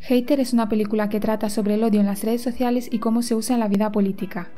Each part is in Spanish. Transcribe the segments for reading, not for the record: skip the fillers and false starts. Hater es una película que trata sobre el odio en las redes sociales y cómo se usa en la vida política.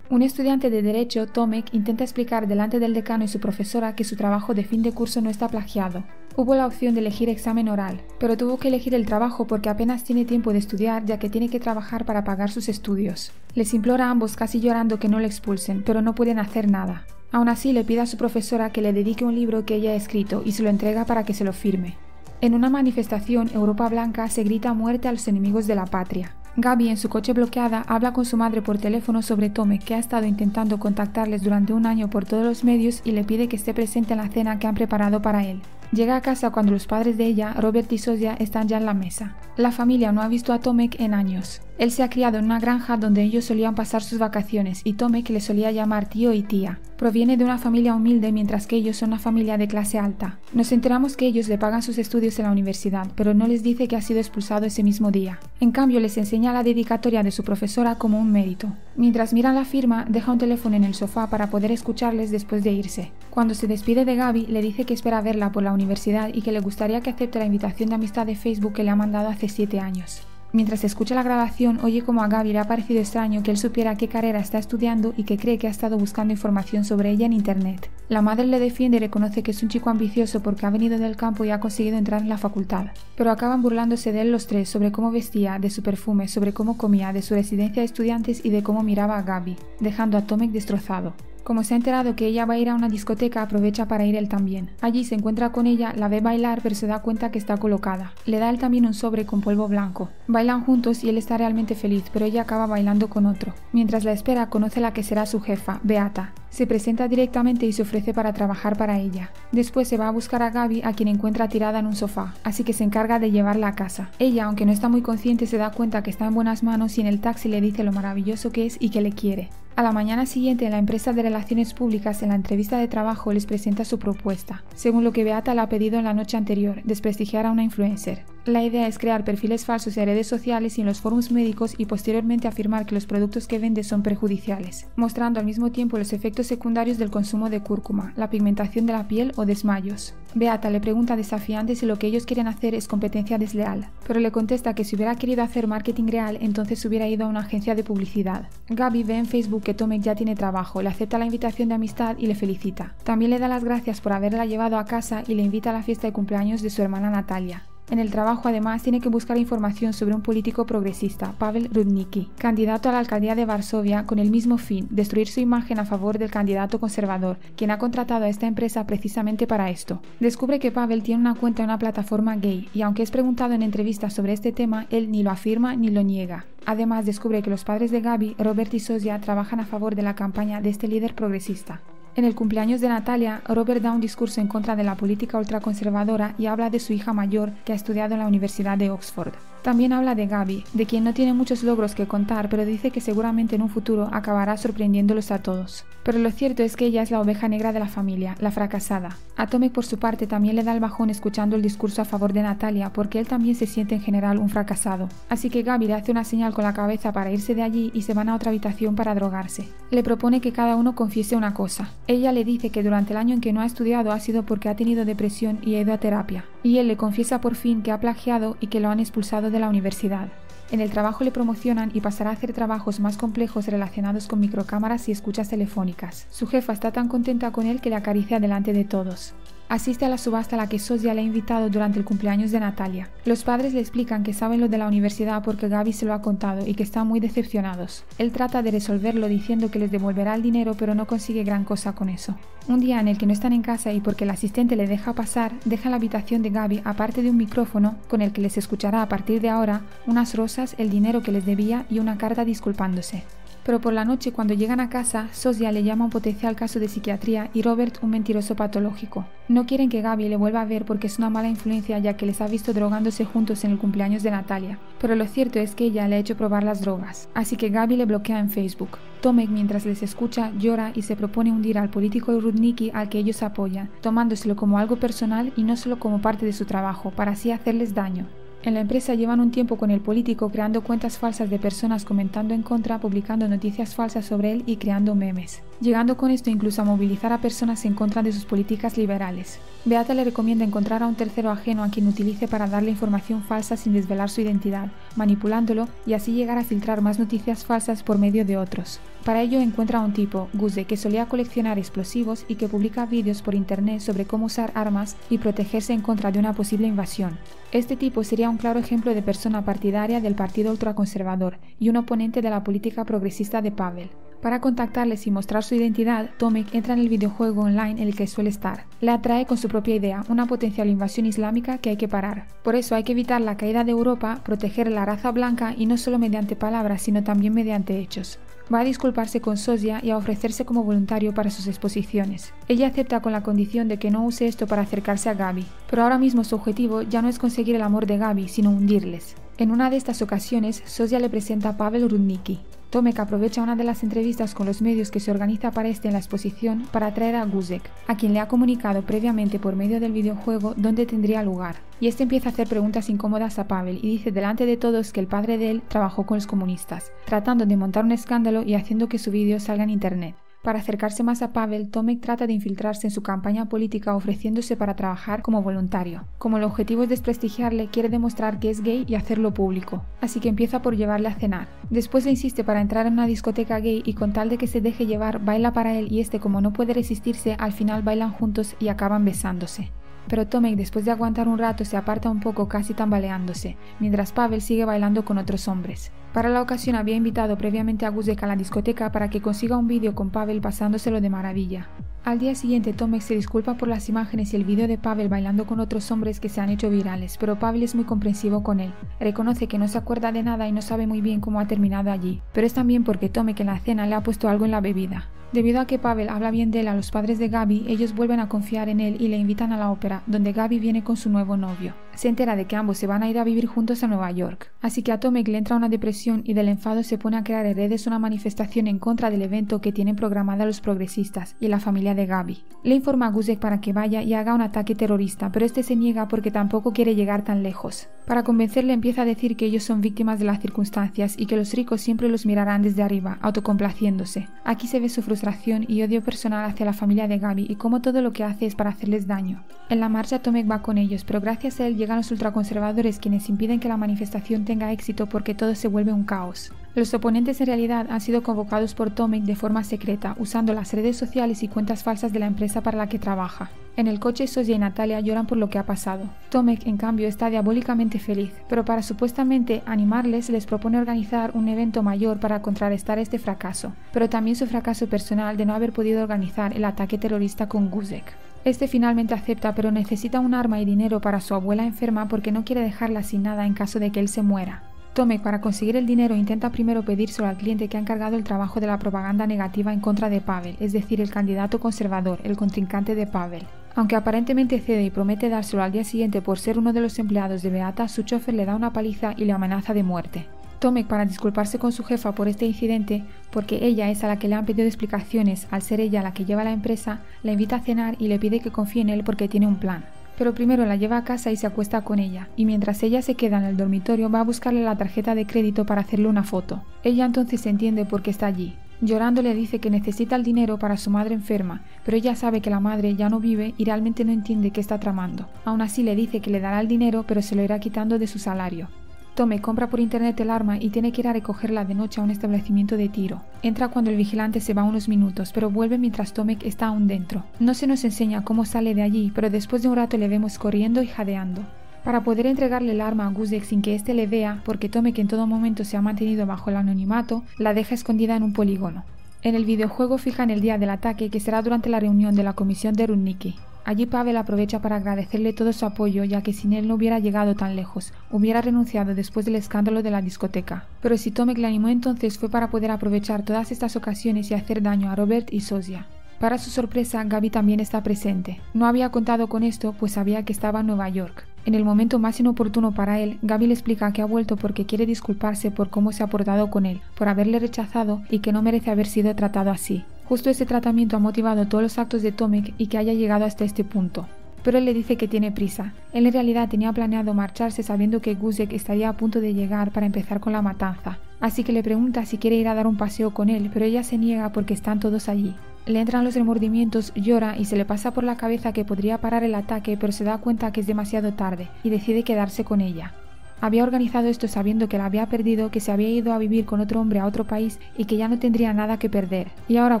Un estudiante de Derecho, Tomek, intenta explicar delante del decano y su profesora que su trabajo de fin de curso no está plagiado. Hubo la opción de elegir examen oral, pero tuvo que elegir el trabajo porque apenas tiene tiempo de estudiar ya que tiene que trabajar para pagar sus estudios. Les implora a ambos casi llorando que no le expulsen, pero no pueden hacer nada. Aún así le pide a su profesora que le dedique un libro que ella ha escrito y se lo entrega para que se lo firme. En una manifestación, Europa Blanca, se grita muerte a los enemigos de la patria. Gabi, en su coche bloqueada, habla con su madre por teléfono sobre Tomek, que ha estado intentando contactarles durante un año por todos los medios y le pide que esté presente en la cena que han preparado para él. Llega a casa cuando los padres de ella, Robert y Zofia, están ya en la mesa. La familia no ha visto a Tomek en años. Él se ha criado en una granja donde ellos solían pasar sus vacaciones y Tomek le solía llamar tío y tía. Proviene de una familia humilde mientras que ellos son una familia de clase alta. Nos enteramos que ellos le pagan sus estudios en la universidad, pero no les dice que ha sido expulsado ese mismo día. En cambio, les enseña la dedicatoria de su profesora como un mérito. Mientras miran la firma, deja un teléfono en el sofá para poder escucharles después de irse. Cuando se despide de Gabi, le dice que espera verla por la universidad y que le gustaría que acepte la invitación de amistad de Facebook que le ha mandado hace 7 años. Mientras escucha la grabación, oye como a Gabi le ha parecido extraño que él supiera qué carrera está estudiando y que cree que ha estado buscando información sobre ella en internet. La madre le defiende y reconoce que es un chico ambicioso porque ha venido del campo y ha conseguido entrar en la facultad. Pero acaban burlándose de él los tres sobre cómo vestía, de su perfume, sobre cómo comía, de su residencia de estudiantes y de cómo miraba a Gabi, dejando a Tomek destrozado. Como se ha enterado que ella va a ir a una discoteca, aprovecha para ir él también. Allí se encuentra con ella, la ve bailar, pero se da cuenta que está colocada. Le da él también un sobre con polvo blanco. Bailan juntos y él está realmente feliz, pero ella acaba bailando con otro. Mientras la espera, conoce a la que será su jefa, Beata. Se presenta directamente y se ofrece para trabajar para ella. Después se va a buscar a Gabi, a quien encuentra tirada en un sofá, así que se encarga de llevarla a casa. Ella, aunque no está muy consciente, se da cuenta que está en buenas manos y en el taxi le dice lo maravilloso que es y que le quiere. A la mañana siguiente, en la empresa de relaciones públicas, en la entrevista de trabajo, les presenta su propuesta, según lo que Beata le ha pedido en la noche anterior, desprestigiar a una influencer. La idea es crear perfiles falsos en redes sociales y en los foros médicos y posteriormente afirmar que los productos que vende son perjudiciales, mostrando al mismo tiempo los efectos secundarios del consumo de cúrcuma, la pigmentación de la piel o desmayos. Beata le pregunta desafiante si lo que ellos quieren hacer es competencia desleal, pero le contesta que si hubiera querido hacer marketing real, entonces hubiera ido a una agencia de publicidad. Gabi ve en Facebook que Tomek ya tiene trabajo, le acepta la invitación de amistad y le felicita. También le da las gracias por haberla llevado a casa y le invita a la fiesta de cumpleaños de su hermana Natalia. En el trabajo, además, tiene que buscar información sobre un político progresista, Paweł Rudnicki, candidato a la alcaldía de Varsovia con el mismo fin, destruir su imagen a favor del candidato conservador, quien ha contratado a esta empresa precisamente para esto. Descubre que Paweł tiene una cuenta en una plataforma gay y, aunque es preguntado en entrevistas sobre este tema, él ni lo afirma ni lo niega. Además, descubre que los padres de Gabi, Robert y Zofia, trabajan a favor de la campaña de este líder progresista. En el cumpleaños de Natalia, Robert da un discurso en contra de la política ultraconservadora y habla de su hija mayor, que ha estudiado en la Universidad de Oxford. También habla de Gabi, de quien no tiene muchos logros que contar, pero dice que seguramente en un futuro acabará sorprendiéndolos a todos. Pero lo cierto es que ella es la oveja negra de la familia, la fracasada. A Tomek, por su parte, también le da el bajón escuchando el discurso a favor de Natalia, porque él también se siente en general un fracasado. Así que Gabi le hace una señal con la cabeza para irse de allí y se van a otra habitación para drogarse. Le propone que cada uno confiese una cosa. Ella le dice que durante el año en que no ha estudiado ha sido porque ha tenido depresión y ha ido a terapia, y él le confiesa por fin que ha plagiado y que lo han expulsado de la universidad. En el trabajo le promocionan y pasará a hacer trabajos más complejos relacionados con microcámaras y escuchas telefónicas. Su jefa está tan contenta con él que le acaricia delante de todos. Asiste a la subasta a la que Zofia le ha invitado durante el cumpleaños de Natalia. Los padres le explican que saben lo de la universidad porque Gabi se lo ha contado y que están muy decepcionados. Él trata de resolverlo diciendo que les devolverá el dinero, pero no consigue gran cosa con eso. Un día en el que no están en casa y porque el asistente le deja pasar, deja la habitación de Gabi, aparte de un micrófono con el que les escuchará a partir de ahora, unas rosas, el dinero que les debía y una carta disculpándose. Pero por la noche, cuando llegan a casa, Zofia le llama un potencial caso de psiquiatría y Robert un mentiroso patológico. No quieren que Gabi le vuelva a ver porque es una mala influencia, ya que les ha visto drogándose juntos en el cumpleaños de Natalia. Pero lo cierto es que ella le ha hecho probar las drogas, así que Gabi le bloquea en Facebook. Tomek, mientras les escucha, llora y se propone hundir al político Rudnicki al que ellos apoyan, tomándoselo como algo personal y no solo como parte de su trabajo, para así hacerles daño. En la empresa llevan un tiempo con el político creando cuentas falsas de personas comentando en contra, publicando noticias falsas sobre él y creando memes, llegando con esto incluso a movilizar a personas en contra de sus políticas liberales. Beata le recomienda encontrar a un tercero ajeno a quien utilice para darle información falsa sin desvelar su identidad, manipulándolo y así llegar a filtrar más noticias falsas por medio de otros. Para ello encuentra a un tipo, Guzek, que solía coleccionar explosivos y que publica vídeos por internet sobre cómo usar armas y protegerse en contra de una posible invasión. Este tipo sería un claro ejemplo de persona partidaria del partido ultraconservador y un oponente de la política progresista de Paweł. Para contactarles y mostrar su identidad, Tomek entra en el videojuego online en el que suele estar. Le atrae con su propia idea, una potencial invasión islámica que hay que parar. Por eso hay que evitar la caída de Europa, proteger la raza blanca y no solo mediante palabras, sino también mediante hechos. Va a disculparse con Zofia y a ofrecerse como voluntario para sus exposiciones. Ella acepta con la condición de que no use esto para acercarse a Gabi, pero ahora mismo su objetivo ya no es conseguir el amor de Gabi, sino hundirles. En una de estas ocasiones, Zofia le presenta a Paweł Rudnicki. Tomek aprovecha una de las entrevistas con los medios que se organiza para este en la exposición para atraer a Guzek, a quien le ha comunicado previamente por medio del videojuego dónde tendría lugar. Y este empieza a hacer preguntas incómodas a Paweł y dice delante de todos que el padre de él trabajó con los comunistas, tratando de montar un escándalo y haciendo que su vídeo salga en internet. Para acercarse más a Paweł, Tomek trata de infiltrarse en su campaña política ofreciéndose para trabajar como voluntario. Como el objetivo es desprestigiarle, quiere demostrar que es gay y hacerlo público, así que empieza por llevarle a cenar. Después le insiste para entrar en una discoteca gay y con tal de que se deje llevar, baila para él y este, como no puede resistirse, al final bailan juntos y acaban besándose. Pero Tomek, después de aguantar un rato, se aparta un poco casi tambaleándose, mientras Paweł sigue bailando con otros hombres. Para la ocasión había invitado previamente a Guzek a la discoteca para que consiga un vídeo con Paweł pasándoselo de maravilla. Al día siguiente Tomek se disculpa por las imágenes y el vídeo de Paweł bailando con otros hombres que se han hecho virales, pero Paweł es muy comprensivo con él. Reconoce que no se acuerda de nada y no sabe muy bien cómo ha terminado allí, pero es también porque Tomek en la cena le ha puesto algo en la bebida. Debido a que Paweł habla bien de él a los padres de Gabi, ellos vuelven a confiar en él y le invitan a la ópera, donde Gabi viene con su nuevo novio. Se entera de que ambos se van a ir a vivir juntos a Nueva York, así que a Tomek le entra una depresión y del enfado se pone a crear en redes una manifestación en contra del evento que tienen programada los progresistas y la familia de Gabi. Le informa a Guzek para que vaya y haga un ataque terrorista, pero este se niega porque tampoco quiere llegar tan lejos. Para convencerle empieza a decir que ellos son víctimas de las circunstancias y que los ricos siempre los mirarán desde arriba, autocomplaciéndose. Aquí se ve su frustración y odio personal hacia la familia de Gabi y cómo todo lo que hace es para hacerles daño. En la marcha Tomek va con ellos, pero gracias a él llegan los ultraconservadores quienes impiden que la manifestación tenga éxito porque todo se vuelve un caos. Los oponentes en realidad han sido convocados por Tomek de forma secreta, usando las redes sociales y cuentas falsas de la empresa para la que trabaja. En el coche, Zofia y Natalia lloran por lo que ha pasado. Tomek, en cambio, está diabólicamente feliz, pero para supuestamente animarles les propone organizar un evento mayor para contrarrestar este fracaso, pero también su fracaso personal de no haber podido organizar el ataque terrorista con Guzek. Este finalmente acepta, pero necesita un arma y dinero para su abuela enferma porque no quiere dejarla sin nada en caso de que él se muera. Tomek, para conseguir el dinero, intenta primero pedírselo al cliente que ha encargado el trabajo de la propaganda negativa en contra de Paweł, es decir, el candidato conservador, el contrincante de Paweł. Aunque aparentemente cede y promete dárselo al día siguiente por ser uno de los empleados de Beata, su chofer le da una paliza y le amenaza de muerte. Tomek, para disculparse con su jefa por este incidente, porque ella es a la que le han pedido explicaciones al ser ella la que lleva la empresa, la invita a cenar y le pide que confíe en él porque tiene un plan. Pero primero la lleva a casa y se acuesta con ella, y mientras ella se queda en el dormitorio va a buscarle la tarjeta de crédito para hacerle una foto. Ella entonces entiende por qué está allí. Llorando le dice que necesita el dinero para su madre enferma, pero ella sabe que la madre ya no vive y realmente no entiende qué está tramando. Aún así le dice que le dará el dinero pero se lo irá quitando de su salario. Tomek compra por internet el arma y tiene que ir a recogerla de noche a un establecimiento de tiro. Entra cuando el vigilante se va unos minutos, pero vuelve mientras Tomek está aún dentro. No se nos enseña cómo sale de allí, pero después de un rato le vemos corriendo y jadeando. Para poder entregarle el arma a Guzek sin que éste le vea, porque Tomek en todo momento se ha mantenido bajo el anonimato, la deja escondida en un polígono. En el videojuego fijan el día del ataque, que será durante la reunión de la comisión de Rudnicki. Allí Paweł aprovecha para agradecerle todo su apoyo, ya que sin él no hubiera llegado tan lejos, hubiera renunciado después del escándalo de la discoteca. Pero si Tomek le animó entonces fue para poder aprovechar todas estas ocasiones y hacer daño a Robert y Zofia. Para su sorpresa, Gabi también está presente. No había contado con esto, pues sabía que estaba en Nueva York. En el momento más inoportuno para él, Gabi le explica que ha vuelto porque quiere disculparse por cómo se ha portado con él, por haberle rechazado y que no merece haber sido tratado así. Justo ese tratamiento ha motivado todos los actos de Tomek y que haya llegado hasta este punto. pero le dice que tiene prisa. Él en realidad tenía planeado marcharse sabiendo que Guzek estaría a punto de llegar para empezar con la matanza. Así que le pregunta si quiere ir a dar un paseo con él, pero ella se niega porque están todos allí. Le entran los remordimientos, llora y se le pasa por la cabeza que podría parar el ataque, pero se da cuenta que es demasiado tarde y decide quedarse con ella. Había organizado esto sabiendo que la había perdido, que se había ido a vivir con otro hombre a otro país y que ya no tendría nada que perder. Y ahora,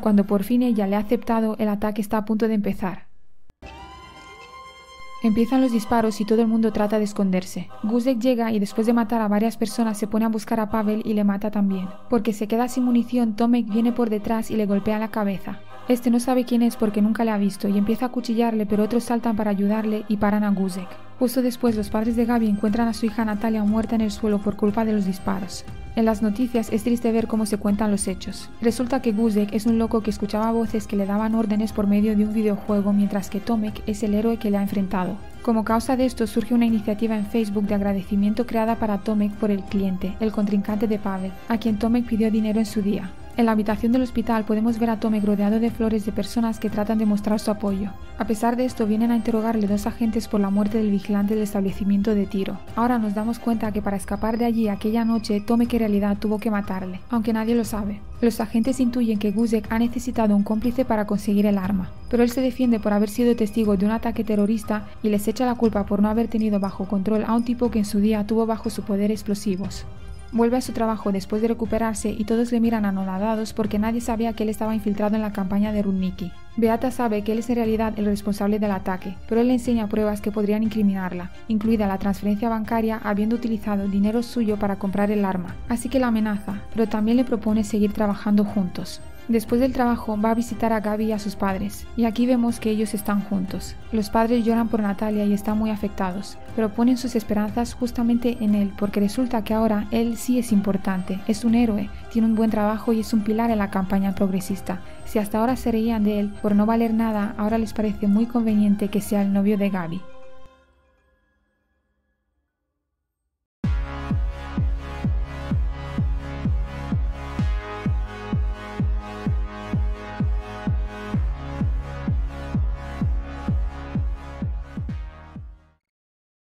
cuando por fin ella le ha aceptado, el ataque está a punto de empezar. Empiezan los disparos y todo el mundo trata de esconderse. Guzek llega y después de matar a varias personas se pone a buscar a Paweł y le mata también. Porque se queda sin munición, Tomek viene por detrás y le golpea la cabeza. Este no sabe quién es porque nunca le ha visto y empieza a acuchillarle, pero otros saltan para ayudarle y paran a Guzek. Justo después, los padres de Gabi encuentran a su hija Natalia muerta en el suelo por culpa de los disparos. En las noticias es triste ver cómo se cuentan los hechos. Resulta que Guzek es un loco que escuchaba voces que le daban órdenes por medio de un videojuego, mientras que Tomek es el héroe que le ha enfrentado. Como causa de esto surge una iniciativa en Facebook de agradecimiento creada para Tomek por el cliente, el contrincante de Paweł, a quien Tomek pidió dinero en su día. En la habitación del hospital podemos ver a Tomek rodeado de flores de personas que tratan de mostrar su apoyo. A pesar de esto, vienen a interrogarle dos agentes por la muerte del vigilante del establecimiento de tiro. Ahora nos damos cuenta que para escapar de allí aquella noche, Tomek en realidad tuvo que matarle, aunque nadie lo sabe. Los agentes intuyen que Guzek ha necesitado un cómplice para conseguir el arma, pero él se defiende por haber sido testigo de un ataque terrorista y les echa la culpa por no haber tenido bajo control a un tipo que en su día tuvo bajo su poder explosivos. Vuelve a su trabajo después de recuperarse y todos le miran anonadados porque nadie sabía que él estaba infiltrado en la campaña de Rudnicki. Beata sabe que él es en realidad el responsable del ataque, pero él le enseña pruebas que podrían incriminarla, incluida la transferencia bancaria habiendo utilizado dinero suyo para comprar el arma. Así que la amenaza, pero también le propone seguir trabajando juntos. Después del trabajo va a visitar a Gabi y a sus padres, y aquí vemos que ellos están juntos. Los padres lloran por Natalia y están muy afectados, pero ponen sus esperanzas justamente en él porque resulta que ahora él sí es importante, es un héroe, tiene un buen trabajo y es un pilar en la campaña progresista. Si hasta ahora se reían de él por no valer nada, ahora les parece muy conveniente que sea el novio de Gabi.